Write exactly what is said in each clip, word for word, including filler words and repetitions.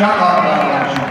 Shot clock violation.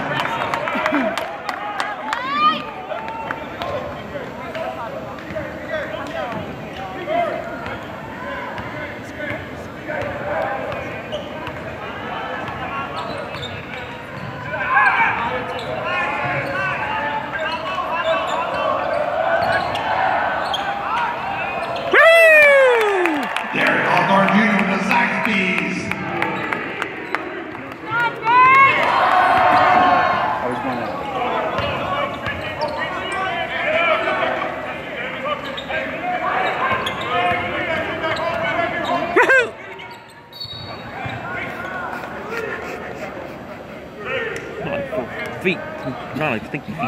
Feet. It's not like stinky feet.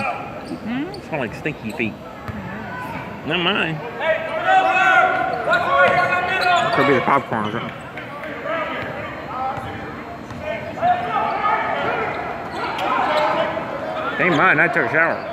Mm-hmm. It's not like stinky feet. Mm-hmm. Not mine. Hey, could be the popcorn or something. Ain't mine. I took a shower.